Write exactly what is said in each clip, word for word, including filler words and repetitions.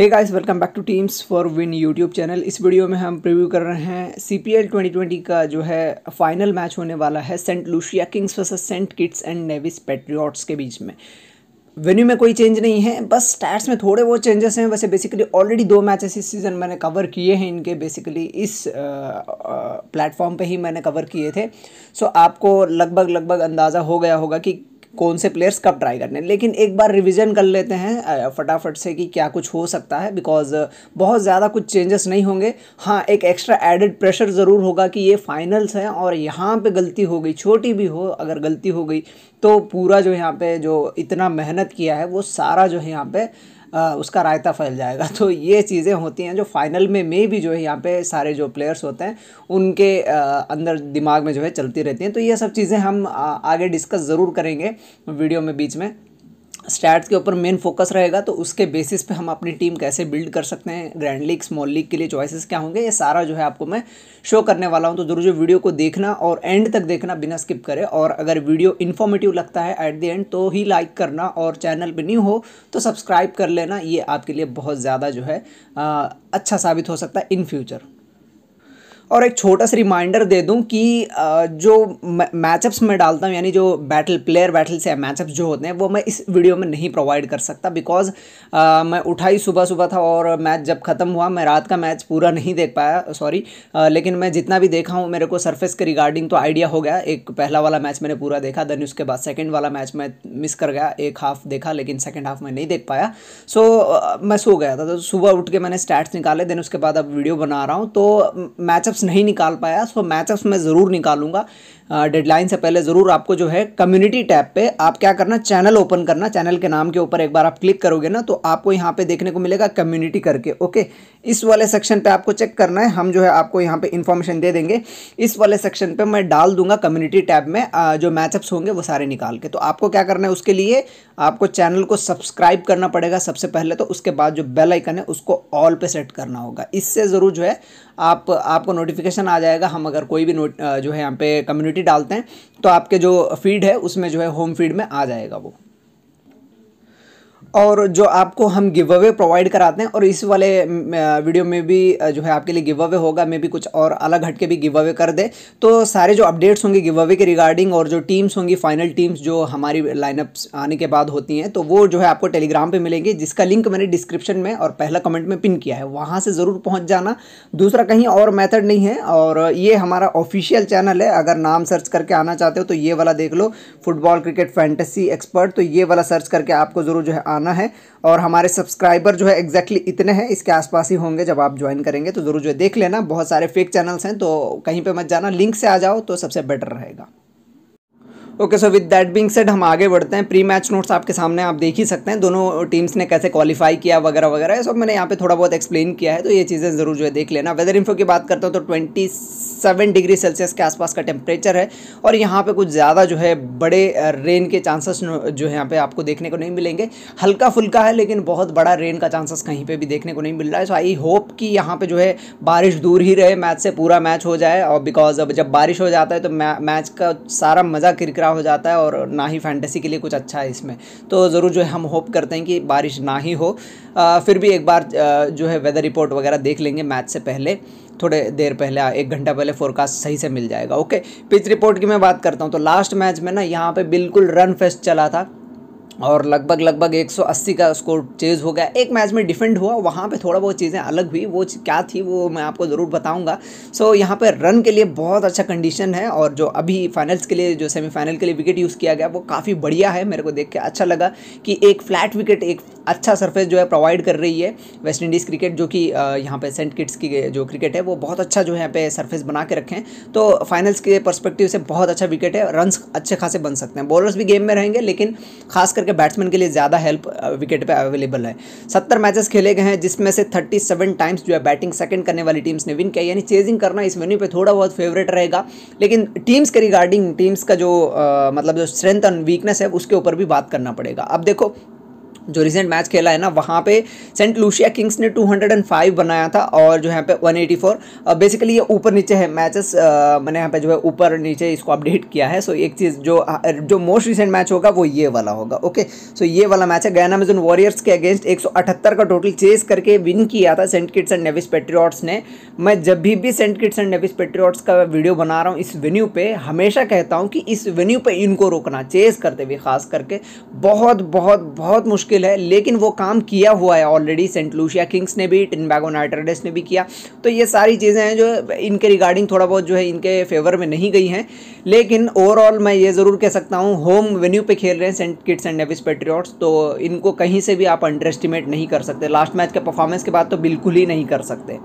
Hey guys, welcome back to teams for win YouTube channel. इस video में हम preview कर रहे हैं सीपीएल ट्वेंटी ट्वेंटी का जो है फाइनल मैच होने वाला है Saint Lucia Kings versus Saint Kitts and Nevis Patriots के बीच में। वेन्यू में कोई चेंज नहीं है, बस स्टैट्स में थोड़े बहुत चेंजेस हैं। वैसे बेसिकली ऑलरेडी दो मैचेस इस सीज़न मैंने कवर किए हैं इनके, बेसिकली इस प्लेटफॉर्म पे ही मैंने कवर किए थे। सो आपको लगभग लगभग अंदाज़ा हो गया होगा कि कौन से प्लेयर्स कब ट्राई करने, लेकिन एक बार रिवीजन कर लेते हैं फटाफट से कि क्या कुछ हो सकता है। बिकॉज बहुत ज़्यादा कुछ चेंजेस नहीं होंगे। हाँ, एक एक्स्ट्रा एडेड प्रेशर ज़रूर होगा कि ये फाइनल्स हैं और यहाँ पे गलती हो गई, छोटी भी हो अगर गलती हो गई तो पूरा जो यहाँ पे जो इतना मेहनत किया है वो सारा जो है यहाँ पर उसका रायता फैल जाएगा। तो ये चीज़ें होती हैं जो फाइनल में में भी जो है यहाँ पे सारे जो प्लेयर्स होते हैं उनके आ, अंदर दिमाग में जो है चलती रहती हैं। तो ये सब चीज़ें हम आ, आगे डिस्कस ज़रूर करेंगे वीडियो में। बीच में स्टैट्स के ऊपर मेन फोकस रहेगा, तो उसके बेसिस पे हम अपनी टीम कैसे बिल्ड कर सकते हैं, ग्रैंड लीग स्मॉल लीग के लिए चॉइसेस क्या होंगे, ये सारा जो है आपको मैं शो करने वाला हूं। तो जरूर जो वीडियो को देखना और एंड तक देखना, बिना स्किप करे। और अगर वीडियो इन्फॉर्मेटिव लगता है एट द एंड तो ही लाइक करना, और चैनल पर न्यू हो तो सब्सक्राइब कर लेना। ये आपके लिए बहुत ज़्यादा जो है आ, अच्छा साबित हो सकता है इन फ्यूचर। और एक छोटा सा रिमाइंडर दे दूं कि जो मैचअप्स मैं डालता हूं, यानी जो बैटल प्लेयर बैटल से मैचअप्स जो होते हैं वो मैं इस वीडियो में नहीं प्रोवाइड कर सकता। बिकॉज मैं उठा ही सुबह सुबह था और मैच जब ख़त्म हुआ, मैं रात का मैच पूरा नहीं देख पाया, सॉरी। लेकिन मैं जितना भी देखा हूँ मेरे को सरफेस के रिगार्डिंग तो आइडिया हो गया। एक पहला वाला मैच मैंने पूरा देखा, देन उसके बाद सेकेंड वाला मैच मैं मिस कर गया, एक हाफ़ देखा लेकिन सेकेंड हाफ में नहीं देख पाया। सो मैं सो गया था, तो सुबह उठ के मैंने स्टैट्स निकाले, देन उसके बाद अब वीडियो बना रहा हूँ। तो मैचअप नहीं निकाल पाया, सो मैचअप्स मैं ज़रूर निकालूंगा डेडलाइन से पहले। ज़रूर आपको जो है कम्युनिटी टैब पे आप क्या करना, चैनल ओपन करना, चैनल के नाम के ऊपर एक बार आप क्लिक करोगे ना तो आपको यहाँ पे देखने को मिलेगा कम्युनिटी करके। ओके, इस वाले सेक्शन पे आपको चेक करना है, हम जो है आपको यहाँ पे इन्फॉर्मेशन दे देंगे। इस वाले सेक्शन पे मैं डाल दूंगा कम्युनिटी टैब में जो मैचअप्स होंगे वो सारे निकाल के। तो आपको क्या करना है, उसके लिए आपको चैनल को सब्सक्राइब करना पड़ेगा सबसे पहले, तो उसके बाद जो बेल आइकन है उसको ऑल पे सेट करना होगा। इससे ज़रूर जो है आप आपको नोटिफिकेशन आ जाएगा। हम अगर कोई भी नोट जो है यहाँ पे कम्युनिटी डालते हैं तो आपके जो फीड है उसमें जो है होम फीड में आ जाएगा वो। और जो आपको हम गिव अवे प्रोवाइड कराते हैं, और इस वाले वीडियो में भी जो है आपके लिए गिव अवे होगा, मे भी कुछ और अलग हट के भी गिव अवे कर दे। तो सारे जो अपडेट्स होंगे गिव अवे के रिगार्डिंग, और जो टीम्स होंगी फाइनल टीम्स जो हमारी लाइनअप्स आने के बाद होती हैं, तो वो जो है आपको टेलीग्राम पे मिलेंगी, जिसका लिंक मैंने डिस्क्रिप्शन में और पहला कमेंट में पिन किया है। वहाँ से ज़रूर पहुँच जाना, दूसरा कहीं और मैथड नहीं है। और ये हमारा ऑफिशियल चैनल है, अगर नाम सर्च करके आना चाहते हो तो ये वाला देख लो, फुटबॉल क्रिकेट फैंटेसी एक्सपर्ट, तो ये वाला सर्च करके आपको ज़रूर जो है आना है। और हमारे सब्सक्राइबर जो है एग्जैक्टली इतने हैं, इसके आसपास ही होंगे जब आप ज्वाइन करेंगे, तो ज़रूर जो है देख लेना। बहुत सारे फेक चैनल्स हैं, तो कहीं पे मत जाना, लिंक से आ जाओ तो सबसे बेटर रहेगा। Okay, so with that being said हम आगे बढ़ते हैं। प्री मैच नोट्स आपके सामने, आप देख ही सकते हैं दोनों टीम्स ने कैसे क्वालिफाई किया वगैरह वगैरह, ये सब मैंने यहाँ पे थोड़ा बहुत एक्सप्लेन किया है, तो ये चीज़ें ज़रूर जो है देख लेना। वेदर इन्फो की बात करता हूँ तो सत्ताईस डिग्री सेल्सियस के आसपास का टेम्परेचर है, और यहाँ पर कुछ ज़्यादा जो है बड़े रेन के चांसेस जो है यहाँ पर आपको देखने को नहीं मिलेंगे। हल्का फुल्का है लेकिन बहुत बड़ा रेन का चांसेस कहीं पर भी देखने को नहीं मिल रहा है। सो आई होप कि यहाँ पर जो है बारिश दूर ही रहे मैच से, पूरा मैच हो जाए। और बिकॉज अब जब बारिश हो जाता है तो मैच का सारा मज़ा किरकिरा हो जाता है, और ना ही फैंटेसी के लिए कुछ अच्छा है इसमें। तो ज़रूर जो है हम होप करते हैं कि बारिश ना ही हो। आ, फिर भी एक बार जो है वेदर रिपोर्ट वगैरह देख लेंगे मैच से पहले, थोड़े देर पहले, एक घंटा पहले फोरकास्ट सही से मिल जाएगा। ओके, पिच रिपोर्ट की मैं बात करता हूँ तो लास्ट मैच में ना यहाँ पे बिल्कुल रन फेस्ट चला था, और लगभग लगभग एक सौ अस्सी का स्कोर चेज़ हो गया। एक मैच में डिफेंड हुआ, वहाँ पे थोड़ा बहुत चीज़ें अलग हुई, वो क्या थी वो मैं आपको ज़रूर बताऊंगा। सो यहाँ पे रन के लिए बहुत अच्छा कंडीशन है, और जो अभी फाइनल्स के लिए जो सेमीफाइनल के लिए विकेट यूज़ किया गया वो काफ़ी बढ़िया है। मेरे को देख के अच्छा लगा कि एक फ्लैट विकेट एक अच्छा सरफेस जो है प्रोवाइड कर रही है वेस्ट इंडीज़ क्रिकेट, जो कि यहाँ पर सेंट किट्स की जो क्रिकेट है वो बहुत अच्छा जो है यहाँ पे सरफेस बना के रखें। तो फाइनल्स के पर्सपेक्टिव से बहुत अच्छा विकेट है, रन्स अच्छे खासे बन सकते हैं, बॉलर्स भी गेम में रहेंगे, लेकिन खास करके बैट्समैन के लिए ज़्यादा हेल्प विकेट पे अवेलेबल है। सत्तर मैचेस खेले गए हैं जिसमें से सैंतीस टाइम्स जो है बैटिंग सेकंड करने वाली टीम्स ने विन किया, यानी चेजिंग करना इस वेन्यू पे थोड़ा बहुत फेवरेट रहेगा। लेकिन टीम्स के रिगार्डिंग, टीम्स का जो आ, मतलब जो स्ट्रेंथ एंड वीकनेस है उसके ऊपर भी बात करना पड़ेगा। अब देखो जो रिसेंट मैच खेला है ना वहाँ पे सेंट लूसिया किंग्स ने टू हंड्रेड फाइव बनाया था और जो यहाँ पे वन एटी फोर बेसिकली ये ऊपर नीचे है मैचेस, मैंने यहाँ पे जो है ऊपर नीचे इसको अपडेट किया है। सो एक चीज़ जो जो मोस्ट रिसेंट मैच होगा वो ये वाला होगा। ओके सो ये वाला मैच है, गयाना अमेजन वॉरियर्स के अगेंस्ट एक सौ अठहत्तर का टोटल चेस करके विन किया था Saint Kitts and Nevis Patriots ने। मैं जब भी भी Saint Kitts and Nevis Patriots का वीडियो बना रहा हूँ इस वेन्यू पर हमेशा कहता हूँ कि इस वेन्यू पर इनको रोकना चेस करते हुए खास करके बहुत बहुत बहुत मुश्किल है, लेकिन वो काम किया हुआ है ऑलरेडी। सेंट लूसिया किंग्स ने भी, ट्रिनबैगो नाइट राइडर्स ने भी किया, तो ये सारी चीज़ें हैं जो इनके रिगार्डिंग थोड़ा बहुत जो है इनके फेवर में नहीं गई हैं। लेकिन ओवरऑल मैं ये ज़रूर कह सकता हूँ होम वेन्यू पे खेल रहे हैं Saint Kitts and Nevis Patriots, तो इनको कहीं से भी आप अंडर एस्टिमेट नहीं कर सकते। लास्ट मैच के परफॉर्मेंस के बाद तो बिल्कुल ही नहीं कर सकते।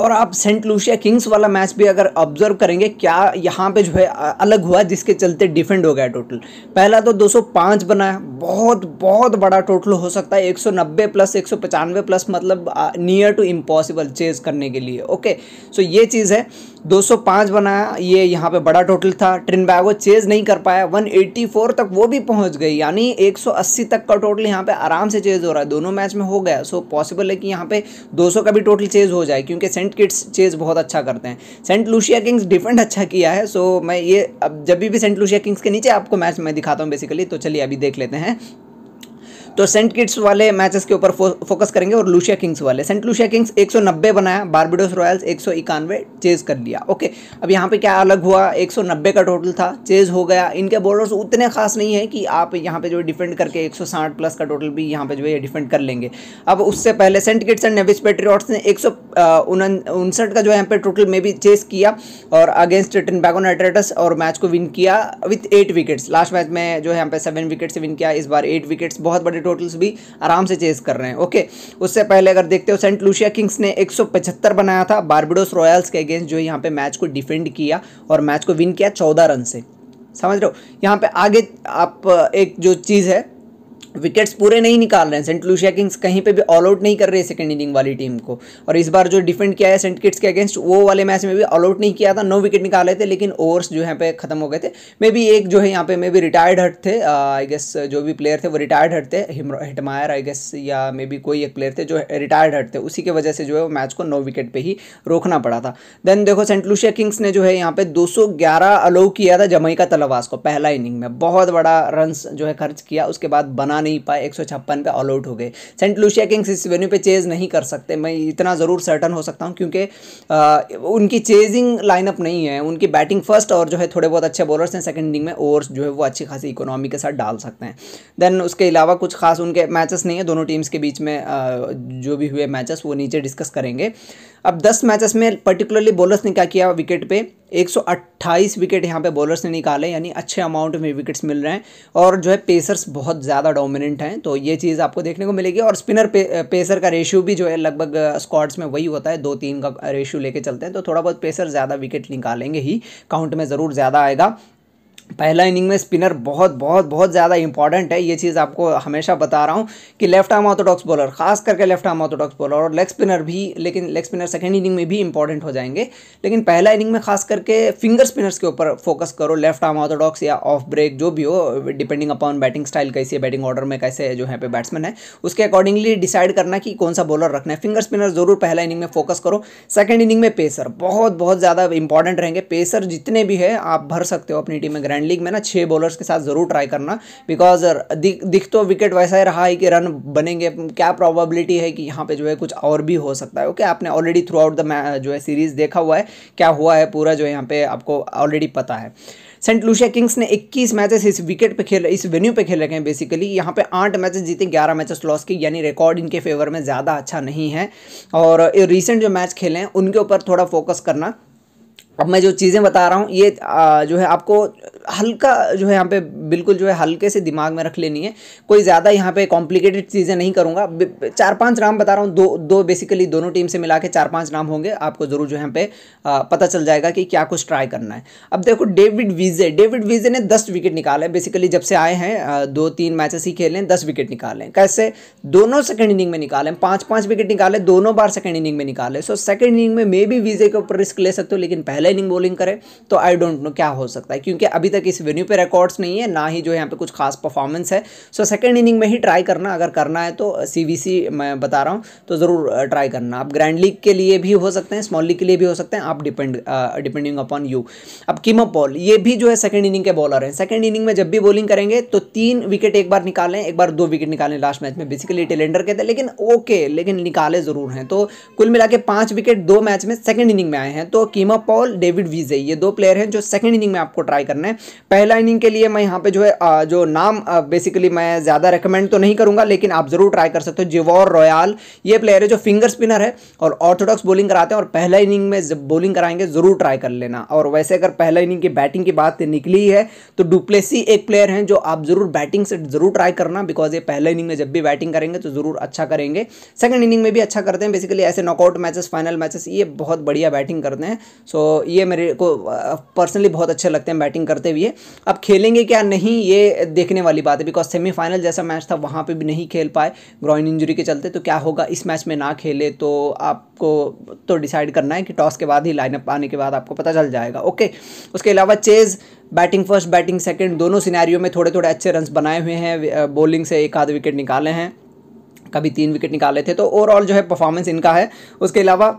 और आप सेंट लूसिया किंग्स वाला मैच भी अगर ऑब्जर्व करेंगे क्या यहाँ पे जो है अलग हुआ जिसके चलते डिफेंड हो गया टोटल। पहला तो दो सौ पाँच बनाया, बहुत बहुत बड़ा टोटल हो सकता है, एक सौ नब्बे प्लस एक सौ पचानवे प्लस, मतलब नियर टू इम्पॉसिबल चेज करने के लिए। ओके सो ये चीज़ है, दो सौ पाँच बनाया, ये यहाँ पे बड़ा टोटल था। ट्रिनबैगो चेज नहीं कर पाया, वन एटी फोर तक वो भी पहुँच गई, यानी एक सौ अस्सी तक का टोटल यहाँ पे आराम से चेज हो रहा है, दोनों मैच में हो गया। सो पॉसिबल है कि यहाँ पे दो सौ का भी टोटल चेज हो जाए क्योंकि सेंट किट्स चेज बहुत अच्छा करते हैं। सेंट लूसिया किंग्स डिफेंड अच्छा किया है। सो मैं ये अब जब भी सेंट लूसिया किंग्स के नीचे आपको मैच मैं दिखाता हूँ बेसिकली, तो चलिए अभी देख लेते हैं। तो सेंट किट्स वाले मैचेस के ऊपर फो, फोकस करेंगे और लूसिया किंग्स वाले। सेंट लूसिया किंग्स एक सौ नब्बे बनाया, बारबाडोस रॉयल्स एक सौ इक्यानवे चेज कर लिया। ओके अब यहाँ पे क्या अलग हुआ, एक सौ नब्बे का टोटल था, चेज हो गया। इनके बॉलर्स उतने खास नहीं है कि आप यहाँ पे जो डिफेंड करके एक सौ साठ प्लस का टोटल भी यहाँ पे जो है डिफेंड कर लेंगे। अब उससे पहले Saint Kitts and Nevis Patriots ने एक सौ उनसठ का जो यहाँ पे टोटल में भी चेज किया और अगेंस्ट ट्रिनबैगो नाइट राइडर्स और मैच को विन किया with eight wickets. Last match में जो है यहाँ पे सेवन विकेट से विन किया, इस बार एट विकेट्स, बहुत बड़े टोटल्स भी आराम से चेस कर रहे हैं। ओके उससे पहले अगर देखते हो सेंट लूसिया किंग्स ने एक सौ पचहत्तर बनाया था, बारबाडोस रॉयल्स के अगेंस्ट जो यहाँ पे मैच को डिफेंड किया और मैच को विन किया चौदह रन से। समझ रहे हो, यहाँ पे आगे आप एक जो चीज़ है विकेट्स पूरे नहीं निकाल रहे हैं सेंट लूसिया किंग्स, कहीं पे भी ऑल आउट नहीं कर रही है सेकेंड इनिंग वाली टीम को। और इस बार जो डिफेंड किया है सेंट किट्स के अगेंस्ट वो वाले मैच में भी ऑल आउट नहीं किया था, नौ विकेट निकाले थे, लेकिन ओवर्स जो यहाँ पे खत्म हो गए थे। मे बी एक जो है यहाँ पे मे बी रिटायर्ड हट थे, आई गेस जो भी प्लेयर थे वो रिटायर्ड हट थे, हिटमायर आई गेस या मे बी कोई एक प्लेयर थे जो रिटायर्ड हट थे, उसी की वजह से जो है वो मैच को नौ विकेट पर ही रोकना पड़ा था। देन देखो सेंट लूसिया किंग्स ने जो है यहाँ पे दो सौ ग्यारह अलाउ किया था जमैका तलवास को पहला इनिंग में, बहुत बड़ा रन जो है खर्च किया, उसके बाद बना नहीं पाए, एक सौ छप्पन पे ऑल आउट हो गए। सेंट लूसिया किंग्स इस वेन्यू पे चेज नहीं कर सकते, मैं इतना ज़रूर सर्टन हो सकता हूँ क्योंकि उनकी चेजिंग लाइनअप नहीं है, उनकी बैटिंग फर्स्ट और जो है थोड़े बहुत अच्छे बॉलर्स हैं, सेकंड इनिंग में ओवर्स जो है वो अच्छी खासी इकोनॉमी के साथ डाल सकते हैं। देन उसके अलावा कुछ खास उनके मैचेस नहीं है, दोनों टीम्स के बीच में जो भी हुए मैचेस वो नीचे डिस्कस करेंगे। अब दस मैचेस में पर्टिकुलरली बॉलर्स ने क्या किया, विकेट पे एक सौ अट्ठाईस विकेट यहाँ पे बॉलर्स ने निकाले, यानी अच्छे अमाउंट में विकेट्स मिल रहे हैं। और जो है पेसर्स बहुत ज़्यादा डोमिनेंट हैं, तो ये चीज़ आपको देखने को मिलेगी। और स्पिनर पे, पेसर का रेशियो भी जो है लगभग स्क्वाड्स में वही होता है, दो तीन का रेशियो लेके चलते हैं, तो थोड़ा बहुत पेसर ज़्यादा विकेट निकालेंगे ही, काउंट में ज़रूर ज़्यादा आएगा। पहला इनिंग में स्पिनर बहुत बहुत बहुत ज़्यादा इंपॉर्टेंट है, ये चीज़ आपको हमेशा बता रहा हूँ कि लेफ्ट आर्म ऑर्थोडॉक्स बॉलर, खास करके लेफ्ट आर्म ऑर्थोडॉक्स बॉलर और लेग स्पिनर भी, लेकिन लेग स्पिनर सेकंड इनिंग में भी इंपॉर्टेंट हो जाएंगे, लेकिन पहला इनिंग में खास करके फिंगर स्पिनर्स के ऊपर फोकस करो, लेफ्ट आर्म ऑर्थोडॉक्स या ऑफ ब्रेक जो भी हो, डिपेंडिंग अपॉन बैटिंग स्टाइल कैसी है, बैटिंग ऑर्डर में कैसे जो है पे बैट्समैन है, उसके अकॉर्डिंगली डिसाइड करना कि कौन सा बॉलर रखना है। फिंगर स्पिनर ज़रूर पहला इनिंग में फोकस करो। सेकेंड इनिंग में पेसर बहुत बहुत ज़्यादा इंपॉर्टेंट रहेंगे, पेसर जितने भी है आप भर सकते हो अपनी टीम में। ग्रैंड लीग में ना छः बॉलर्स के साथ ज़रूर ट्राई करना, बिकॉज दिख दिख तो विकेट वैसा ही रहा है कि रन बनेंगे, क्या प्रोबेबिलिटी है कि यहाँ पे जो है कुछ और भी हो सकता है। ओके आपने ऑलरेडी थ्रू आउट द जो है सीरीज़ देखा हुआ है, क्या हुआ है पूरा जो यहाँ पे आपको ऑलरेडी पता है। सेंट लूसिया किंग्स ने इक्कीस मैचेस इस विकेट पे खेले, इस वेन्यू पे खेले गए हैं बेसिकली। यहाँ पे आठ मैचेस जीते, ग्यारह मैचेस लॉस की, यानी रिकॉर्ड इनके फेवर में ज़्यादा अच्छा नहीं है। और रिसेंट जो मैच खेले हैं उनके ऊपर थोड़ा फोकस करना। अब मैं जो चीज़ें बता रहा हूँ ये आ, जो है आपको हल्का जो है यहाँ पे बिल्कुल जो है हल्के से दिमाग में रख लेनी है, कोई ज़्यादा यहाँ पे कॉम्प्लिकेटेड चीज़ें नहीं करूँगा। चार पांच नाम बता रहा हूँ, दो दो बेसिकली दोनों टीम से मिला के चार पांच नाम होंगे, आपको ज़रूर जो है यहाँ पे आ, पता चल जाएगा कि क्या कुछ ट्राई करना है। अब देखो डेविड वीजे, डेविड वीजे ने दस विकेट निकाले बेसिकली, जब से आए हैं दो तीन मैचेस ही खेलें, दस विकेट निकालें, कैसे दोनों सेकेंड इनिंग में निकालें, पाँच पाँच विकेट निकाले, दोनों बार सेकेंड इनिंग में निकाले। सो सेकेंड इनिंग में मे भी वीजे के ऊपर रिस्क ले सकते हो, लेकिन पहले इनिंग बॉलिंग करें तो आई डोंट नो क्या हो सकता है, क्योंकि अभी तक इस वेन्यू पे रिकॉर्ड्स नहीं है, ना ही जो यहाँ पे कुछ खास परफॉर्मेंस है। सो सेकंड इनिंग में ही ट्राई करना, अगर करना है तो सीवीसी मैं बता रहा हूँ, तो ज़रूर ट्राई करना। आप ग्रैंड लीग के लिए भी हो सकते हैं, स्मॉल लीग के लिए भी हो सकते हैं, आप डिपेंड डिपेंडिंग अपॉन यू। अब कीमो पॉल, ये भी जो है सेकंड इनिंग के बॉलर हैं। सेकंड इनिंग में जब भी बॉलिंग करेंगे तो तीन विकेट एक बार निकालें, एक बार दो विकेट निकालें लास्ट मैच में, बेसिकली टेलेंडर के थे लेकिन ओके, लेकिन निकाले ज़रूर हैं। तो कुल मिला के पाँच विकेट दो मैच में सेकंड इनिंग में आए हैं। तो कीमो पॉल, डेविड वीजे, ये दो प्लेयर हैं जो सेकंड इनिंग में आपको ट्राई करना है। पहला इनिंग के लिए मैं यहाँ पे जो है जो नाम बेसिकली मैं ज़्यादा रेकमेंड तो नहीं करूँगा, लेकिन आप ज़रूर ट्राई कर सकते हो। जेवोर रॉयल, ये प्लेयर है जो फिंगर स्पिनर है और ऑर्थोडॉक्स बॉलिंग कराते हैं, और पहला इनिंग में जब बॉलिंग कराएंगे ज़रूर ट्राई कर लेना। और वैसे अगर पहला इनिंग की बैटिंग की बात निकली है तो डु प्लेसी एक प्लेयर हैं जो आप ज़रूर बैटिंग से ज़रूर ट्राई करना, बिकॉज ये पहला इनिंग में जब भी बैटिंग करेंगे तो ज़रूर अच्छा करेंगे। सेकंड इनिंग में भी अच्छा करते हैं, बेसिकली ऐसे नॉकआउट मैचेस, फाइनल मैचेस, ये बहुत बढ़िया बैटिंग करते हैं। सो ये मेरे को पर्सनली बहुत अच्छे लगते हैं बैटिंग करते हुए। अब खेलेंगे क्या नहीं ये देखने वाली बात है, बिकॉज सेमीफाइनल जैसा मैच था वहाँ पर भी नहीं खेल पाए ग्रॉइन इंजरी के चलते, तो क्या होगा इस मैच में ना खेले तो आपको तो डिसाइड करना है कि टॉस के बाद ही, लाइनअप आने के बाद आपको पता चल जाएगा। ओके, उसके अलावा chase batting first batting second दोनों सिनेरियो में थोड़े थोड़े अच्छे रन्स बनाए हुए हैं, बॉलिंग से एक आध विकेट निकाले हैं, कभी तीन विकेट निकाले थे। तो ओवरऑल जो है परफॉर्मेंस इनका है। उसके अलावा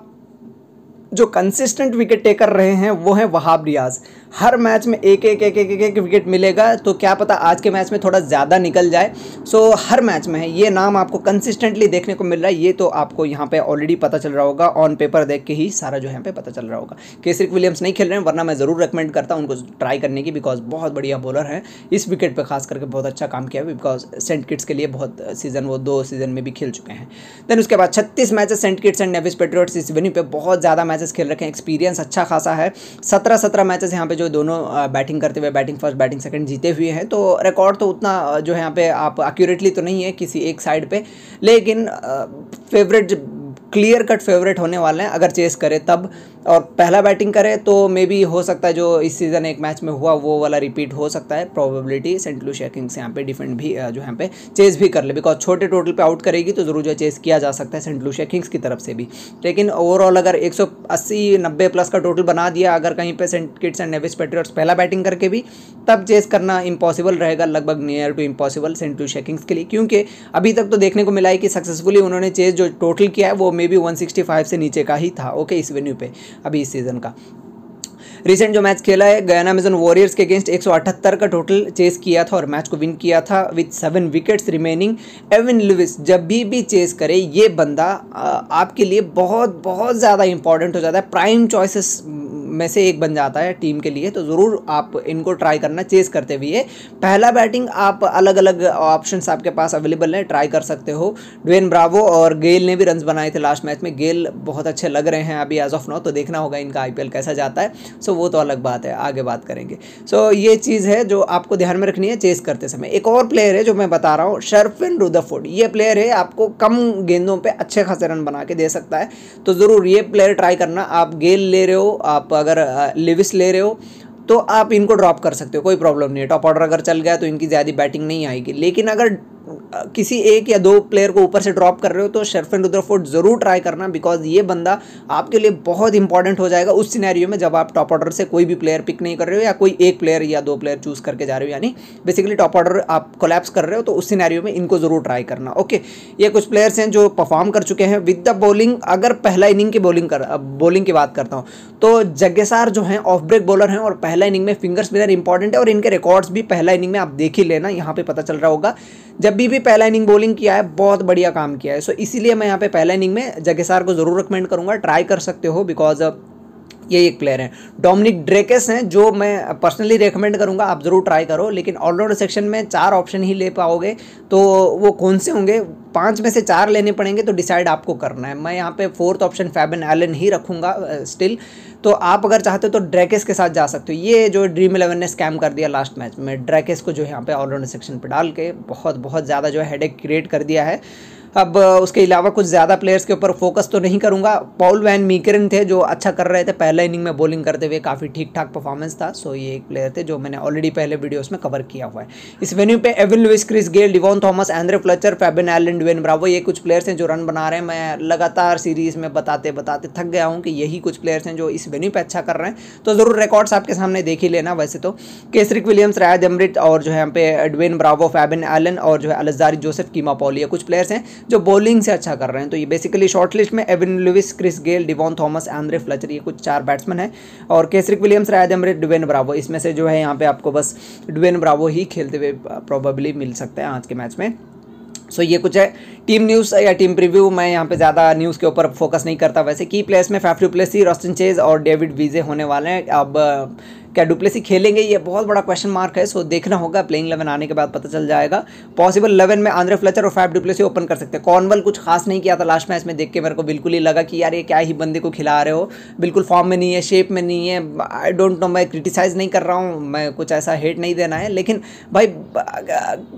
जो कंसिस्टेंट विकेट टेकर रहे हैं वो है वहाब रियाज। हर मैच में एक एक एक एक एक, एक विकेट मिलेगा, तो क्या पता आज के मैच में थोड़ा ज़्यादा निकल जाए। सो हर मैच में है ये नाम आपको कंसिस्टेंटली देखने को मिल रहा है, ये तो आपको यहाँ पे ऑलरेडी पता चल रहा होगा, ऑन पेपर देख के ही सारा जो है यहाँ पे पता चल रहा होगा। केसरिक विलियम्स नहीं खेल रहे हैं, वरना मैं ज़रूर रेकमेंड करता हूँ उनको ट्राई करने की, बिकॉज बहुत बढ़िया बॉलर है। इस विकेट पर खास करके बहुत अच्छा काम किया, बिकॉज सेंट किट्स के लिए बहुत सीज़न, वो दो सीज़न में भी खेल चुके हैं। देन उसके बाद छत्तीस matches Saint Kitts and Nevis Patriots इस वेन्यू पे बहुत ज़्यादा मैचेस खेल रखे हैं, एक्सपीरियंस अच्छा खासा है। सत्रह सत्रह मैचेस यहाँ पे जो दोनों बैटिंग करते हुए, बैटिंग फर्स्ट बैटिंग सेकंड जीते हुए हैं। तो रिकॉर्ड तो उतना जो यहाँ पे आप एक्यूरेटली तो नहीं है किसी एक साइड पे, लेकिन फेवरेट क्लियर कट फेवरेट होने वाले हैं अगर चेस करे तब, और पहला बैटिंग करे तो मे बी हो सकता है जो इस सीज़न एक मैच में हुआ वो वाला रिपीट हो सकता है। प्रोबेबिलिटी सेंट लूसिया किंग्स यहाँ पे डिफेंड भी जो यहाँ पे चेस भी कर ले, बिकॉज छोटे टोटल पे आउट करेगी तो ज़रूर जो है चेस किया जा सकता है सेंट लूसिया किंग्स की तरफ से भी। लेकिन ओवरऑल अगर एक सौ अस्सी नब्बे प्लस का टोटल बना दिया अगर कहीं पर Saint Kitts and Nevis Patriots पहला बैटिंग करके भी, तब चेस करना इम्पॉसिबल रहेगा, लगभग near to impossible Saint Lucia Kings के लिए, क्योंकि अभी तक तो देखने को मिला है कि सक्सेसफुली उन्होंने चेस जो टोटल किया है वो मे बी एक सौ पैंसठ से नीचे का ही था। ओके, इस वेन्यू पे अभी इस सीज़न का रिसेंट जो मैच खेला है गयाना अमेज़न वॉरियर्स के अगेंस्ट एक सौ अठहत्तर का टोटल चेस किया था और मैच को विन किया था with seven wickets remaining. Evin Lewis जब भी भी चेस करे ये बंदा आपके लिए बहुत बहुत ज़्यादा इंपॉर्टेंट हो जाता है, प्राइम चॉइसेस में से एक बन जाता है टीम के लिए। तो ज़रूर आप इनको ट्राई करना चेस करते हुए। पहला बैटिंग आप अलग अलग ऑप्शंस आपके पास अवेलेबल है, ट्राई कर सकते हो। ड्वेन ब्रावो और गेल ने भी रन्स बनाए थे लास्ट मैच में, गेल बहुत अच्छे लग रहे हैं अभी एज ऑफ नाउ, तो देखना होगा इनका आईपीएल कैसा जाता है। सो वो तो अलग बात है, आगे बात करेंगे। सो ये चीज़ है जो आपको ध्यान में रखनी है चेस करते समय। एक और प्लेयर है जो मैं बता रहा हूँ, शर्फेन रुदरफोर्ड, ये प्लेयर है आपको कम गेंदों पर अच्छे खासे रन बना के दे सकता है, तो ज़रूर ये प्लेयर ट्राई करना। आप गेल ले रहे हो, आप अगर लिविस ले रहे हो तो आप इनको ड्रॉप कर सकते हो, कोई प्रॉब्लम नहीं है। टॉप ऑर्डर अगर चल गया तो इनकी ज़्यादा बैटिंग नहीं आएगी, लेकिन अगर किसी एक या दो प्लेयर को ऊपर से ड्रॉप कर रहे हो तो शर्फेन रुदरफोर्ड ज़रूर ट्राई करना, बिकॉज ये बंदा आपके लिए बहुत इंपॉर्टेंट हो जाएगा उस सिनेरियो में जब आप टॉप ऑर्डर से कोई भी प्लेयर पिक नहीं कर रहे हो या कोई एक प्लेयर या दो प्लेयर चूज़ करके जा रहे हो, यानी बेसिकली टॉप ऑर्डर आप कोलैप्स कर रहे हो, तो उस सिनेरियो में इनको ज़रूर ट्राई करना। ओके, ये कुछ प्लेयर्स हैं जो परफॉर्म कर चुके हैं विद द बॉलिंग। अगर पहला इनिंग की बॉलिंग कर बॉलिंग की बात करता हूँ तो जग्गेसार जो हैं ऑफ ब्रेक बॉलर हैं और पहला इनिंग में फिंगर स्पिनर इंपॉर्टेंट है, और इनके रिकॉर्ड्स भी पहला इनिंग में आप देख ही लेना, यहाँ पर पता चल रहा होगा। जब भी भी पहला इनिंग बॉलिंग किया है बहुत बढ़िया काम किया है। सो इसीलिए मैं यहाँ पे पहला इनिंग में जागेसार को ज़रूर रिकमेंड करूँगा, ट्राई कर सकते हो, बिकॉज ये एक प्लेयर हैं। डोमिनिक ड्रेकेस हैं जो मैं पर्सनली रेकमेंड करूंगा, आप ज़रूर ट्राई करो, लेकिन ऑलराउंडर सेक्शन में चार ऑप्शन ही ले पाओगे, तो वो कौन से होंगे, पांच में से चार लेने पड़ेंगे, तो डिसाइड आपको करना है। मैं यहाँ पे फोर्थ ऑप्शन फैबियन एलन ही रखूँगा स्टिल, तो आप अगर चाहते हो तो ड्रेकेस के साथ जा सकते हो। ये जो ड्रीम इलेवन ने स्कैम कर दिया लास्ट मैच में, ड्रेकेस को जो यहाँ पे ऑलराउंडर सेक्शन पर डाल के बहुत बहुत ज़्यादा जो है हेडेक क्रिएट कर दिया है। अब उसके अलावा कुछ ज़्यादा प्लेयर्स के ऊपर फोकस तो नहीं करूँगा। पॉल वैन मीकरन थे जो अच्छा कर रहे थे, पहले इनिंग में बॉलिंग करते हुए काफ़ी ठीक ठाक परफॉर्मेंस था। सो ये एक प्लेयर थे जो मैंने ऑलरेडी पहले वीडियोस में कवर किया हुआ है। इस वेन्यू पे Evin Lewis, Chris Gayle, Devon Thomas, Andre Fletcher, Fabian Allen, Dwayne Bravo, ये कुछ प्लेयर्स हैं जो रन बना रहे हैं। मैं लगातार सीरीज़ में बताते बताते थक गया हूँ कि यही कुछ प्लेयर्स हैं जो इस वेन्यू पे अच्छा कर रहे हैं, तो ज़रूर रिकॉर्ड्स आपके सामने देख ही लेना। वैसे तो केसरिक विलियम्स, रायज अमृत और जो है यहाँ पे ड्वेन ब्रावो, फैबियन एलन और जो है अलजारी जोसेफ, कीमो पॉल, ये कुछ प्लेयर्स हैं जो बॉलिंग से अच्छा कर रहे हैं। तो ये बेसिकली शॉर्ट लिस्ट में Evin Lewis, Chris Gayle, Devon Thomas, Andre Fletcher, ये कुछ चार बैट्समैन हैं और केसरिक विलियम्स, रायज अमृत, ड्वेन ब्रावो, इसमें से जो है यहाँ पे आपको बस ड्वेन ब्रावो ही खेलते हुए प्रोबेबली मिल सकता है आज के मैच में। सो so, ये कुछ है टीम न्यूज़ या टीम प्रीव्यू। मैं यहाँ पे ज़्यादा न्यूज़ के ऊपर फोकस नहीं करता। वैसे की प्लेयर्स में Faf du Plessis, Roston Chase और डेविड वीजे होने वाले हैं। अब क्या डू प्लेसी खेलेंगे, ये बहुत बड़ा क्वेश्चन मार्क है। सो देखना होगा, प्लेइंग इलेवन आने के बाद पता चल जाएगा। पॉसिबल इलेवन में आंद्रे फ्लेचर और फाफ डू प्लेसी ओपन कर सकते हैं। कॉर्नवल कुछ खास नहीं किया था लास्ट मैच में, देख के मेरे को बिल्कुल ही लगा कि यार ये क्या ही बंदे को खिला रहे हो, बिल्कुल फॉर्म में नहीं है, शेप में नहीं है। आई डोंट नो, मैं क्रिटिसाइज़ नहीं कर रहा हूँ, मैं कुछ ऐसा हेट नहीं देना है, लेकिन भाई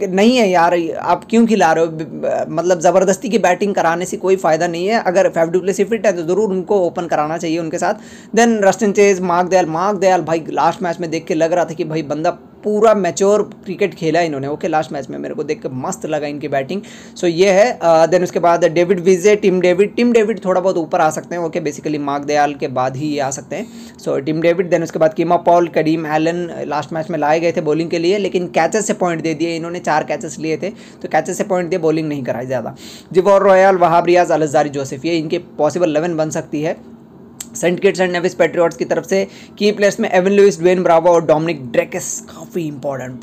नहीं है यार, आप क्यों खिला रहे हो, मतलब ज़बरदस्ती की बैटिंग कराने से कोई फ़ायदा नहीं है। अगर फाफ डू प्लेसी फिट है तो ज़रूर उनको ओपन कराना चाहिए उनके साथ। Then Roston Chase, Mark Deyal, Mark Deyal भाई लास्ट मैच में देख के लग रहा था कि भाई बंदा पूरा मैच्योर क्रिकेट खेला इन्होंने। ओके, लास्ट मैच में मेरे को देख के मस्त लगा इनकी बैटिंग। सो ये है। देन उसके बाद David Wiese, Tim David, Tim David थोड़ा बहुत ऊपर आ सकते हैं। ओके, बेसिकली मार्क दयाल के बाद ही ये आ सकते हैं। सो टिम डेविड, देन उसके बाद Keemo Paul, Kareem Allen last match में लाए गए थे बॉलिंग के लिए, लेकिन कैचेस से पॉइंट दे दिए इन्होंने, चार कैचेस लिए थे तो कैचेस से पॉइंट दिए, बॉलिंग नहीं कराई ज़्यादा। Jevor Royal, Wahab Riaz, Alzarri Joseph, ये इनके पॉसिबल इलेवन बन सकती है। Saint Kitts and Nevis Patriots की तरफ से की प्लेयर्स में एविन लुइस, ड्वेन ब्रावो और डोमिनिक ड्रेकस, काफ़ी इंपॉर्टेंट,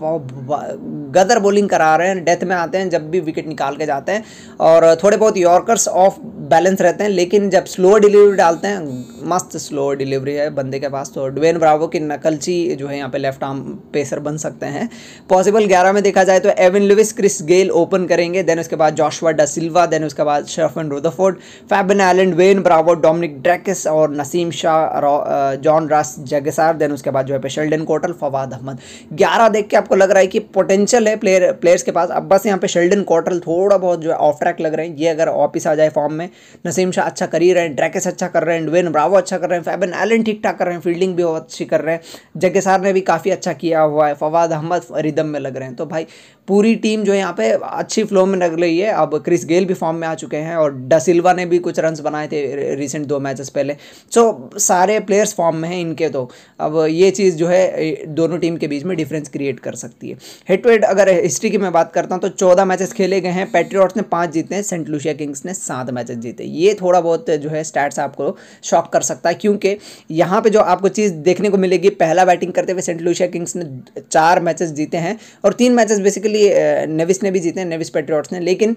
गदर बॉलिंग करा रहे हैं, डेथ में आते हैं, जब भी विकेट निकाल के जाते हैं और थोड़े बहुत यॉर्कर्स ऑफ बैलेंस रहते हैं, लेकिन जब स्लो डिलीवरी डालते हैं, मस्त स्लो डिलीवरी है बंदे के पास। तो ड्वेन ब्रावो की नकलची जो है यहाँ पे लेफ्ट आर्म पेसर बन सकते हैं। पॉसिबल ग्यारह में देखा जाए तो Evin Lewis, Chris Gayle open करेंगे, देन उसके बाद जोशुआ डा सिल्वा, देन उसके बाद Sherfane Rutherford, Fabian Allen, Dwayne Bravo, Dominic Drakes और Naseem Shah, John Ross, जगेसार, then उसके बाद जो है शेल्डन कॉट्रेल, फवाद अहमद। ग्यारह देख के आपको लग रहा है कि पोटेंशियल है प्लेयर प्लेयर्स के पास। अब बस यहाँ पे शेल्डन कॉट्रेल थोड़ा बहुत जो है ऑफ ट्रैक लग रहे हैं, ये अगर वापिस आ जाए फॉर्म में। नसीम शाह अच्छा कर ही रहे हैं, ड्रेकस अच्छा कर रहे हैं, ड्वेन ब्रावो अच्छा कर रहे हैं, फैबियन एलन ठीक ठाक कर रहे हैं, फील्डिंग भी अच्छी कर रहे हैं, जगेसार ने भी काफ़ी अच्छा किया हुआ है, फवाद अहमद रिदम में लग रहे हैं। तो भाई पूरी टीम जो है यहाँ पे अच्छी फ्लो में लग रही है। अब क्रिस गेल भी फॉर्म में आ चुके हैं और डा सिल्वा ने भी कुछ रन्स बनाए थे रिसेंट दो मैचेस पहले। सो so, सारे प्लेयर्स फॉर्म में हैं इनके, तो अब ये चीज़ जो है दोनों टीम के बीच में डिफरेंस क्रिएट कर सकती है। हेड टू हेड अगर हिस्ट्री की मैं बात करता हूँ तो चौदह मैचेस खेले गए हैं, पैट्रियट्स ने पाँच जीते हैं, सेंट लुसिया किंग्स ने सात मैचेस जीते। ये थोड़ा बहुत जो है स्टैट्स आपको शॉक कर सकता है, क्योंकि यहाँ पर जो आपको चीज़ देखने को मिलेगी, पहला बैटिंग करते हुए सेंट लुसिया किंग्स ने चार मैचेस जीते हैं और तीन मैचेस बेसिकली नेविस ने भी जीते हैं, नेविस पैट्रियट्स ने, लेकिन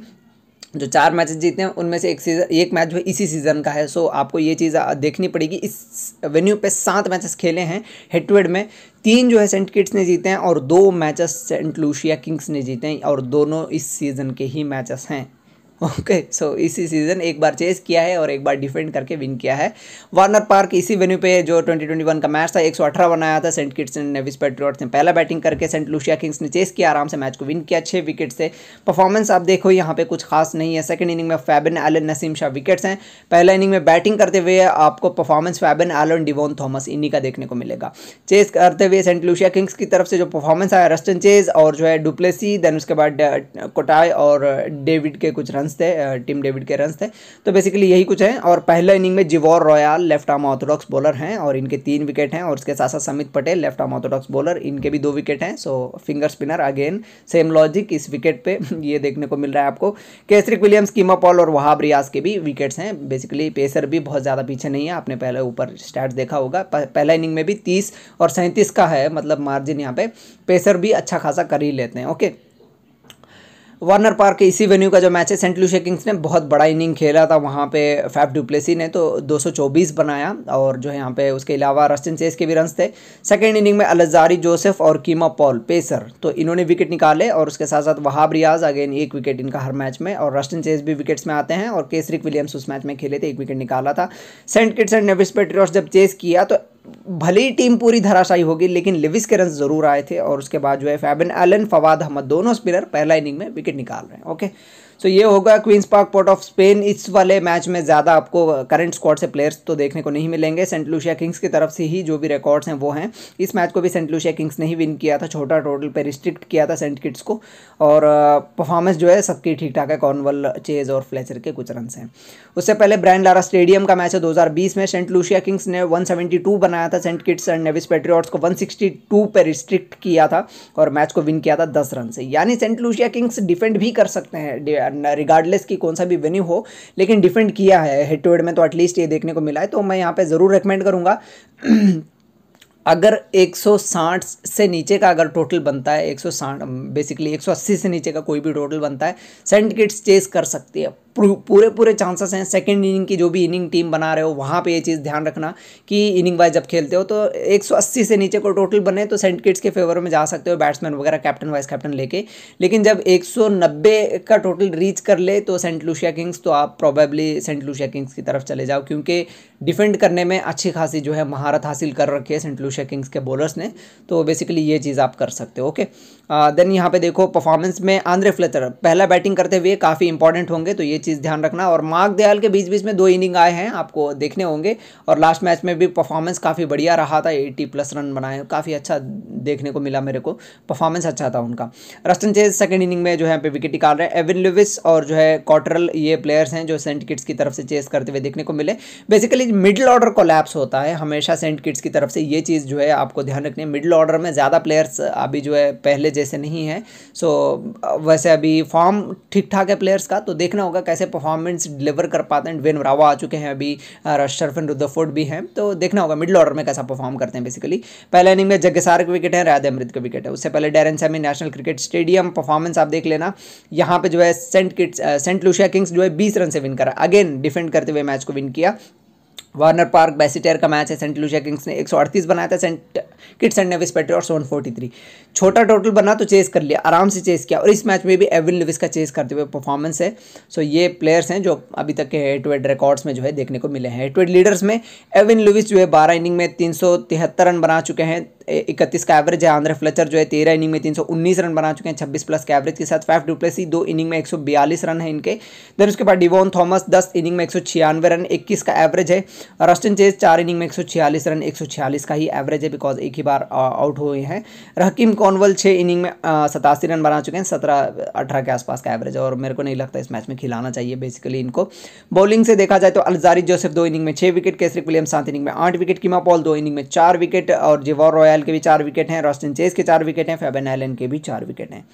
जो चार मैचेस जीते हैं उनमें से एक सीजन एक मैच जो इसी सीज़न का है। सो आपको ये चीज़ देखनी पड़ेगी। इस वेन्यू पे सात मैचेस खेले हैं हेड टू हेड में, तीन जो है सेंट किट्स ने जीते हैं और दो मैचेस सेंट लुसिया किंग्स ने जीते हैं और दोनों इस सीज़न के ही मैचेस हैं। ओके, सो इसी सीज़न एक बार चेस किया है और एक बार डिफेंड करके विन किया है। वार्नर पार्क इसी वेन्यू पे जो ट्वेंटी ट्वेंटी वन का मैच था एक सौ अठारह बनाया था। Saint Kitts and Nevis Patriots ने पहला बैटिंग करके सेंट लुसिया किंग्स ने चेस किया, आराम से मैच को विन किया छः विकेट से। परफॉर्मेंस आप देखो यहाँ पे कुछ खास नहीं है। सेकंड इनिंग में Fabian Allen, Naseem Shah wickets हैं। पहला इनिंग में बैटिंग करते हुए आपको performance Fabian Allen, Devon Thomas इन्हीं का देखने को मिलेगा। चेस करते हुए सेंट लुसिया किंग्स की तरफ से जो परफॉर्मेंस आया, रस्टन चेज और जो है डू प्लेसी, देन उसके बाद कोटाई और डेविड के कुछ थे, टिम डेविड के रन्स थे। तो बेसिकली यही कुछ है। और पहला इनिंग में जेवोर Royal left arm orthodox bowler हैं और इनके तीन विकेट हैं, और उसके साथ साथ Samit Patel left arm orthodox bowler, इनके भी दो विकेट हैं। So finger spinner, again same logic इस विकेट पे ये देखने को मिल रहा है आपको। केसरिक विलियम्स, कीमो पॉल और वहाब रियाज के भी विकेट्स हैं। बेसिकली पेसर भी बहुत ज़्यादा पीछे नहीं है, आपने पहले ऊपर स्टैट्स देखा होगा। पहला इनिंग में भी तीस और सैंतीस का है, मतलब मार्जिन यहाँ पे पेसर भी अच्छा खासा कर ही लेते हैं। ओके, वार्नर पार्क के इसी वेन्यू का जो मैच है, सेंट लुसिया किंग्स ने बहुत बड़ा इनिंग खेला था वहाँ पे। फाफ डू प्लेसी ने तो दो सौ चौबीस बनाया और जो है यहाँ पे उसके अलावा रस्टन चेस के भी रन्स थे। सेकंड इनिंग में अलजारी जोसेफ और कीमो पॉल पेसर, तो इन्होंने विकेट निकाले और उसके साथ साथ वहाब रियाज अगेन एक विकेट इनका हर मैच में, और रस्टन चेस भी विकेट्स में आते हैं और केसरिक विलियम्स उस मैच में खेले थे, एक विकेट निकाला था। Saint Kitts and Nevis Patriots जब चेस किया तो भले ही टीम पूरी धराशायी होगी, लेकिन लेविस के रन ज़रूर आए थे और उसके बाद जो है फैबियन एलन, फवाद अहमद दोनों स्पिनर पहला इनिंग में विकेट निकाल रहे हैं। ओके, सो ये होगा queen's Park Port of Spain. इस वाले मैच में ज़्यादा आपको करंट स्क्वाड से प्लेयर्स तो देखने को नहीं मिलेंगे। सेंट लूसिया किंग्स की तरफ से ही जो भी रिकॉर्ड्स हैं वो हैं। इस मैच को भी सेंट लूसिया किंग्स ने ही विन किया था, छोटा टोटल पर रिस्ट्रिक्ट किया था सेंट किट्स को, और परफॉर्मेंस जो है सबकी ठीक ठाक है। कॉर्नवल, चेज और फ्लेचर के कुछ रन हैं। उससे पहले ब्रांड लारा स्टेडियम का मैच है दो हज़ार बीस में। सेंट लूसिया किंग्स ने एक सौ बहत्तर बनाया था, Saint Kitts and Nevis Patriots को एक सौ बासठ पर रिस्ट्रिक्ट किया था और मैच को विन किया था दस रन से। यानी सेंट लूसिया किंग्स डिफेंड भी कर सकते हैं रिगार्डलेस कि कौन सा भी वेन्यू हो, लेकिन डिफेंड किया है हेड टू हेड में, तो एटलीस्ट ये देखने को मिला है। तो मैं यहाँ पे ज़रूर रेकमेंड करूँगा अगर एक सौ साठ से नीचे का अगर टोटल बनता है, एक सौ साठ बेसिकली एक सौ अस्सी से नीचे का कोई भी टोटल बनता है, सेंट किट्स चेस कर सकती है। पूरे पूरे चांसेस हैं। सेकंड इनिंग की जो भी इनिंग टीम बना रहे हो वहाँ पे ये चीज़ ध्यान रखना कि इनिंग वाइज जब खेलते हो तो एक सौ अस्सी से नीचे को टोटल बने तो सेंट किट्स के फेवर में जा सकते हो, बैट्समैन वगैरह कैप्टन वाइस कैप्टन लेके। लेकिन जब एक सौ नब्बे का टोटल रीच कर ले तो सेंट लूसिया किंग्स, तो आप प्रोबेबली सेंट लूसिया किंग्स की तरफ चले जाओ, क्योंकि डिफेंड करने में अच्छी खासी जो है महारत हासिल कर रखी है सेंट लूसिया किंग्स के बॉलर्स ने। तो बेसिकली ये चीज़ आप कर सकते हो। ओके, देन यहाँ पे देखो परफॉर्मेंस में आंद्रे फ्लेचर पहला बैटिंग करते हुए काफ़ी इंपॉर्टेंट होंगे, तो ये चीज़ ध्यान रखना। और मार्क दयाल के बीच बीच में दो इनिंग आए हैं, आपको देखने होंगे। और लास्ट मैच में भी परफॉर्मेंस काफ़ी बढ़िया रहा था, अस्सी प्लस रन बनाए, काफ़ी अच्छा देखने को मिला मेरे को, परफॉर्मेंस अच्छा था उनका। रस्टन चेज सेकंड इनिंग में जो है यहाँ पे विकेट निकाल रहे हैं। एविन लुविस और जो है कॉटरल, ये प्लेयर्स हैं जो सेंट किट्स की तरफ से चेस करते हुए देखने को मिले। बेसिकली मिडिल ऑर्डर कोलैप्स होता है हमेशा सेंट किट्स की तरफ से, ये चीज़ जो है आपको ध्यान रखनी है। मिडिल ऑर्डर में ज़्यादा प्लेयर्स अभी जो है पहले जैसे नहीं है, सो वैसे अभी फॉर्म ठीक ठाक है प्लेयर्स का, तो देखना होगा कैसे परफॉर्मेंस डिलीवर कर पाते हैं। ड्वेन ब्रावो आ चुके हैं अभी, शर्फेन रुदरफोर्ड भी हैं, तो देखना होगा मिडिल ऑर्डर में कैसा परफॉर्म करते हैं। बेसिकली पहले इनिंग में जग्गेसार के विकेट है, रायद अमृत के विकेट है। उससे पहले Daren Sammy National Cricket Stadium performance आप देख लेना। यहाँ पे जो है Saint Kitts Saint Lucia Kings जो है बीस रन से विन करा, अगेन डिफेंड करते हुए मैच को विन किया। वार्नर पार्क बैसीटेयर का मैच है, सेंट लूसिया किंग्स ने एक सौ अड़तीस बनाया था, Saint Kitts and Nevis Patriots एक सौ तैंतालीस। छोटा टोटल बना तो चेस कर लिया, आराम से चेस किया। और इस मैच में भी एविन लुविस का चेस करते हुए परफॉर्मेंस है। सो ये प्लेयर्स हैं जो अभी तक के हेड टू हेड रिकॉर्ड्स में जो है देखने को मिले हैं। हेड टू हेड लीडर्स में एविन लुविस जो है बारह इनिंग में तीन सौ तिहत्तर रन बना चुके हैं, इकतीस का एवरेज है। आंद्रे फ्लेचर जो है तेरह इनिंग में तीन सौ उन्नीस रन बना चुके हैं, छब्बीस प्लस के एवरेज के साथ। फाफ डू प्लेसी दो इनिंग में एक सौ बयालीस रन है इनके। देन उसके बाद डिवोन थॉमस दस इनिंग में एक सौ छियानवे रन, इक्कीस का एवरेज है। रस्टन चेज चार इनिंग में एक सौ छियालीस रन, एक सौ छियालीस का ही एवरेज है, बिकॉज एक ही बार आउट हुए हैं। रहीम कॉर्नवल छः इनिंग में सतासी रन बना चुके हैं, सत्रह अठारह के आसपास का एवरेज है, और मेरे को नहीं लगता इस मैच में खिलाना चाहिए बेसिकली इनको। बॉलिंग से देखा जाए तो अलजारी जोसेफ दो इनिंग में छः विकेट, केसरिक विलियम्स सात इनिंग में आठ विकेट, कीमो पॉल दो इनिंग में चार विकेट, और जेवर रॉयल के भी चार विकेट हैं, रॉस्टन चेस के चार विकेट हैं, फैबियन एलन के भी चार विकेट हैं।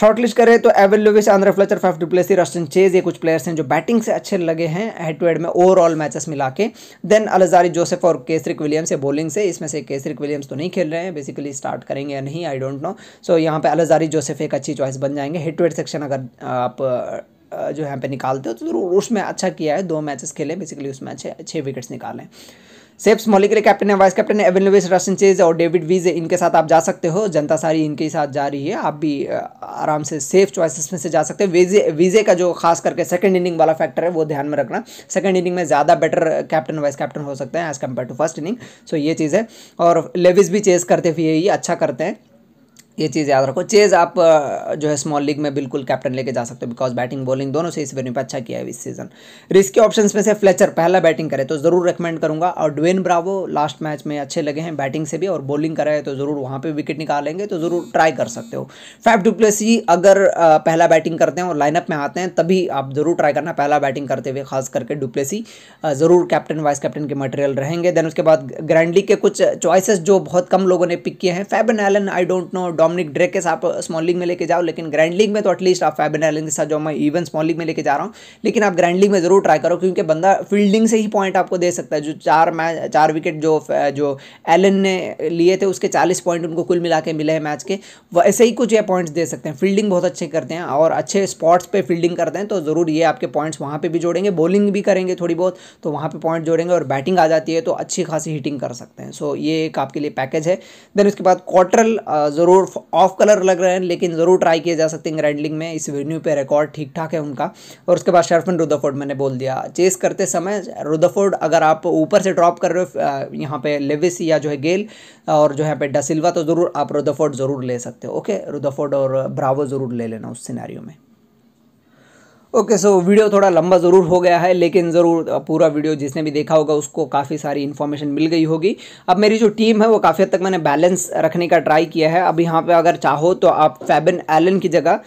शॉर्टलिस्ट करें तो Evin Lewis, Andre Fletcher, Faf du Plessis, Roston Chase, ये कुछ प्लेयर्स हैं जो बैटिंग से अच्छे लगे हैं हेड टू हेड में ओवरऑल मैचेस मिला के। देन अलजारी जोसेफ और केसरिक विलियम्स है बॉलिंग से। इसमें से केसरिक विलियम्स तो नहीं खेल रहे हैं, बेसिकली स्टार्ट करेंगे या नहीं आई डोंट नो। सो यहाँ पे अलजारी जोसेफ एक अच्छी चॉइस बन जाएंगे। हेड टू हेड सेक्शन अगर आप जो यहाँ पे निकालते हो तो उसमें अच्छा किया है, दो मैचेस खेले बेसिकली, उसमें अच्छे अच्छे विकेट्स निकालें। सेप्स मॉली के लिए कैप्टन है, वाइस कैप्टन है। एविन लुविस, रस्टन चेज और डेविड वीजे, इनके साथ आप जा सकते हो। जनता सारी इनके साथ जा रही है, आप भी आराम से सेफ चॉइसेस में से जा सकते हो। वीजे वीजे का जो खास करके सेकंड इनिंग वाला फैक्टर है वो ध्यान में रखना। सेकंड इनिंग में ज़्यादा बेटर कैप्टन वाइस कैप्टन हो सकते हैं as compare to first inning, so ये चीज़ है। और लेविस भी चेज करते हुए ही अच्छा करते हैं, ये चीज़ याद रखो। चेज़ आप जो है स्मॉल लीग में बिल्कुल कैप्टन लेके जा सकते हो, बिकॉज बैटिंग बॉलिंग दोनों से इस वेन्यू पे अच्छा किया है इस सीजन। रिस्की ऑप्शंस में से फ्लेचर पहला बैटिंग करे तो ज़रूर रेकमेंड करूँगा, और ड्वेन ब्रावो लास्ट मैच में अच्छे लगे हैं बैटिंग से भी, और बॉलिंग करे तो ज़रूर वहाँ पर विकेट निकालेंगे, तो ज़रूर ट्राई कर सकते हो। फाफ डू प्लेसी अगर पहला बैटिंग करते हैं और लाइनअप में आते हैं तभी आप ज़रूर ट्राई करना, पहला बैटिंग करते हुए खास करके डू प्लेसी ज़रूर कैप्टन वाइस कैप्टन के मटेरियल रहेंगे। देन उसके बाद ग्रैंडली के कुछ चॉइसेस जो बहुत कम लोगों ने पिक किए हैं, Fabian Allen I don't know, Dominic Drake के साथ स्मॉल लीग में लेके जाओ, लेकिन ग्रैंड लीग में तो एटलीस्ट आप फैबियन एलन के साथ, जो मैं इवन स्मॉल लीग में लेके जा रहा हूँ, लेकिन आप ग्रैंड लीग में जरूर ट्राई करो, क्योंकि बंदा फील्डिंग से ही पॉइंट आपको दे सकता है। जो चार मैच चार विकेट जो जो एलन ने लिए थे उसके चालीस पॉइंट उनको कुल मिला के मिले हैं मैच के, वैसे ही कुछ ये पॉइंट्स दे सकते हैं। फील्डिंग बहुत अच्छे करते हैं और अच्छे स्पॉट्स पर फील्डिंग करते हैं, तो ज़रूर ये आपके पॉइंट्स वहाँ पर भी जोड़ेंगे। बॉलिंग भी करेंगे थोड़ी बहुत तो वहाँ पर पॉइंट जोड़ेंगे, और बैटिंग आ जाती है तो अच्छी खासी हिटिंग कर सकते हैं। सो ये एक आपके लिए पैकेज है। देन उसके बाद क्वार्टरल ज़रूर ऑफ कलर लग रहे हैं, लेकिन ज़रूर ट्राई किए जा सकते हैं ग्रैंड लीग में, इस वेन्यू पे रिकॉर्ड ठीक ठाक है उनका। और उसके बाद शर्फेन रुदरफोर्ड मैंने बोल दिया, चेस करते समय रुदरफोर्ड अगर आप ऊपर से ड्रॉप कर रहे हो यहाँ पे लेविस या जो है गेल और जो है पे डा सिल्वा, तो ज़रूर आप रुदरफोर्ड ज़रूर ले सकते हो। ओके, रुदरफोर्ड और ब्रावो ज़रूर ले लेना उस सिनेरियो में। Okay okay, so so video थोड़ा लंबा ज़रूर हो गया है, लेकिन ज़रूर पूरा वीडियो जिसने भी देखा होगा उसको काफ़ी सारी इन्फॉर्मेशन मिल गई होगी। अब मेरी जो टीम है वो काफ़ी हद तक मैंने बैलेंस रखने का ट्राई किया है। अब यहाँ पे अगर चाहो तो आप फैबियन एलन की जगह,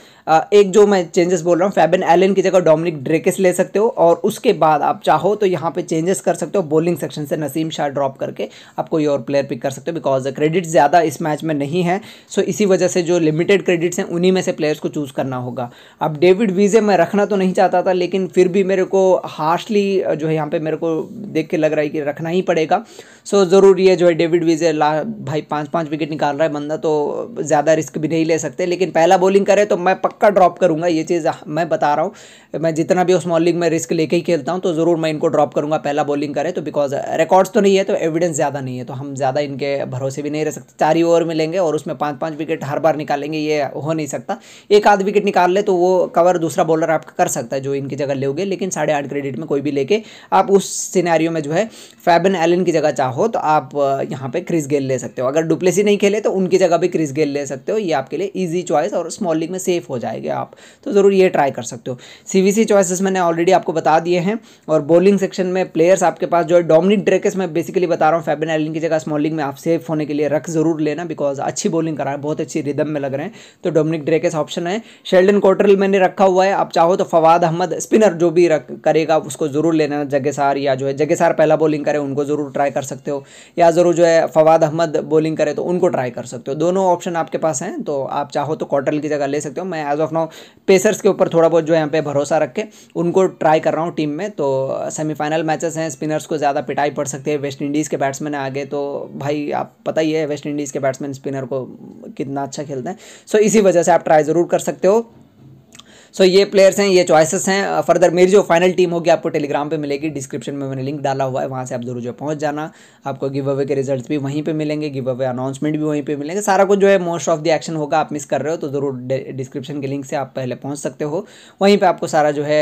एक जो मैं चेंजेस बोल रहा हूँ, फैबियन एलन की जगह डोमिनिक ड्रेकिस ले सकते हो, और उसके बाद आप चाहो तो यहाँ पर चेंजेस कर सकते हो। बॉलिंग सेक्शन से नसीम शाह ड्रॉप करके आप कोई और प्लेयर पिक कर सकते हो, बिकॉज क्रेडिट ज़्यादा इस मैच में नहीं है। सो इसी वजह से जो लिमिटेड क्रेडिट्स हैं उन्हीं में से प्लेयर्स को चूज़ करना होगा। अब डेविड वीजे में रखना नहीं चाहता था, लेकिन फिर भी मेरे को हार्शली जो है यहाँ पे मेरे को देख के लग रहा है कि रखना ही पड़ेगा। सो so, ज़रूर ये जो है डेविड वीजे ला भाई पाँच पाँच विकेट निकाल रहा है बंदा, तो ज़्यादा रिस्क भी नहीं ले सकते। लेकिन पहला बॉलिंग करे तो मैं पक्का ड्रॉप करूँगा, ये चीज़ मैं बता रहा हूँ। मैं जितना भी स्मॉल लीग में रिस्क लेके ही खेलता हूँ, तो ज़रूर मैं इनको ड्रॉप करूँगा पहला बॉलिंग करे तो, बिकॉज रिकॉर्ड्स तो नहीं है, तो एविडेंस ज़्यादा नहीं है, तो हम ज़्यादा इनके भरोसे भी नहीं रह सकते। चार ही ओवर में लेंगे और उसमें पाँच पाँच विकेट हर बार निकालेंगे, ये हो नहीं सकता। एक आध विकेट निकाल ले तो वो कवर दूसरा बॉलर आपका कर सकता है जो इनकी जगह लोगे, लेकिन साढ़े आठ क्रेडिट में कोई भी लेके आप उस सिनेरियो में जो है फैबियन एलन की जगह चाहो तो आप यहाँ पे क्रिस गेल ले सकते हो। अगर डु प्लेसी नहीं खेले तो उनकी जगह भी क्रिस गेल ले सकते हो। ये आपके लिए इजी चॉइस और स्मॉल लीग में सेफ हो जाएंगे आप, तो ज़रूर ये ट्राई कर सकते हो। सीवीसी चॉइसेस मैंने ऑलरेडी आपको बता दिए हैं। और बॉलिंग सेक्शन में प्लेयर्स आपके पास जो है डोमिनिक ड्रेकिस, मैं बेसिकली बता रहा हूँ फैबियन एलन की जगह स्मॉल लीग में आप सेफ होने के लिए रख ज़रूर लेना, बिकॉज अच्छी बॉलिंग करा है, बहुत अच्छी रिदम में लग रहे हैं, तो डोमिनिक ड्रेकिस ऑप्शन है। शेल्डन कॉट्रेल मैंने रखा हुआ है, आप चाहो तो फवाद अहमद स्पिनर जो भी रख करेगा उसको ज़रूर लेना। जगेसार या जो है जगेसार पहला बॉलिंग करे उनको ज़रूर ट्राई कर सकते हो, या ज़रूर जो है फवाद अहमद बॉलिंग करे तो उनको ट्राई कर सकते हो। दोनों ऑप्शन आपके पास हैं, तो आप चाहो तो कॉटरल की जगह ले सकते हो। मैं एज ऑफ नाउ पेसर्स के ऊपर थोड़ा बहुत जो है यहाँ पे भरोसा रख के उनको ट्राई कर रहा हूँ टीम में। तो सेमीफाइनल मैचेस हैं, स्पिनर्स को ज़्यादा पिटाई पड़ सकती है। वेस्ट इंडीज़ के बैट्समैन आगे, तो भाई आप पता ही है वेस्ट इंडीज़ के बैट्समैन स्पिनर को कितना अच्छा खेलते हैं, सो इसी वजह से आप ट्राई ज़रूर कर सकते हो। सो so, ये प्लेयर्स हैं, ये चॉइसेस हैं। फर्दर मेरी जो फाइनल टीम होगी आपको टेलीग्राम पे मिलेगी, डिस्क्रिप्शन में मैंने लिंक डाला हुआ है, वहाँ से आप जरूर जो पहुँच जाना। आपको गिव अवे के रिजल्ट्स भी वहीं पे मिलेंगे, गिव अवे अनाउंसमेंट भी वहीं पे मिलेंगे, सारा कुछ जो है मोस्ट ऑफ द एक्शन होगा। आप मिस कर रहे हो तो ज़रूर डिस्क्रिप्शन के लिंक से आप पहले पहुँच सकते हो, वहीं पर आपको सारा जो है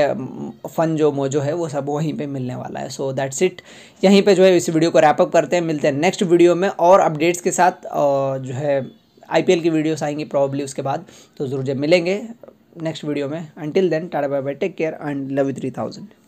फन जो मोजो है वो सब वहीं पर मिलने वाला है। सो दैट्स इट, यहीं पर जो है इस वीडियो को रैपअप करते हैं। मिलते हैं नेक्स्ट वीडियो में और अपडेट्स के साथ, और जो है आईपीएल की वीडियोस आएंगी प्रॉब्ली उसके बाद, तो ज़रूर जब मिलेंगे नेक्स्ट वीडियो में। Until then tata bye bye, take care and love you three thousand.